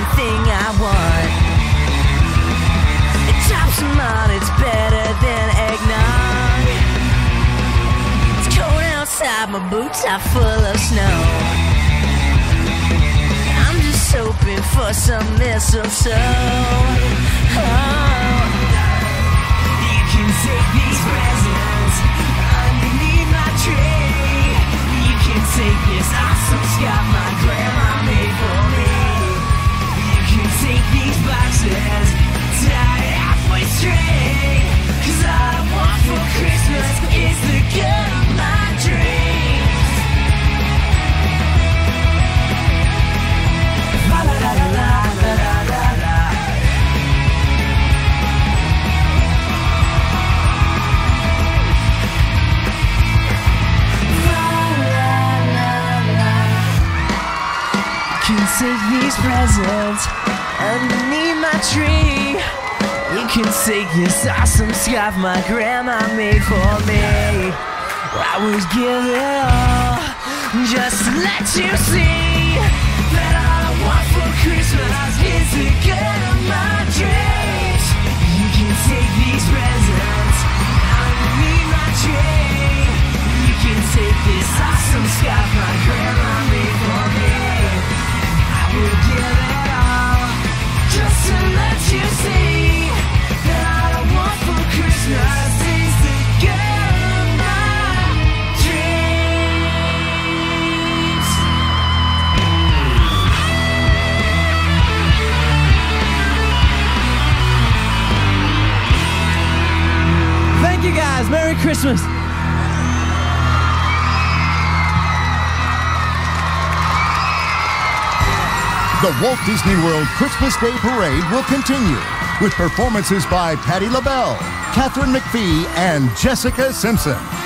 one thing I want. It drops them on, it's better than eggnog. It's cold outside, my boots are full of snow. I'm just hoping for some mistletoe. Oh, you can take these presents underneath my tree. You can take this awesome scarf my grandma made for me. You can take these boxes, tie it halfway straight. 'Cause all I want for Christmas is the girl of my dreams. La la la la la la la la. You can take these presents underneath my tree. You can take this awesome scarf my grandma made for me. I would give it all just to let you see that all I want for Christmas is the girl of my dreams. You can take these presents underneath my tree. You can take this awesome scarf my grandma made for me. We'll give it all just to let you see that all I want for Christmas is the girl of my dreams. Thank you guys. Merry Christmas. The Walt Disney World Christmas Day Parade will continue with performances by Patti LaBelle, Katherine McPhee, and Jessica Simpson.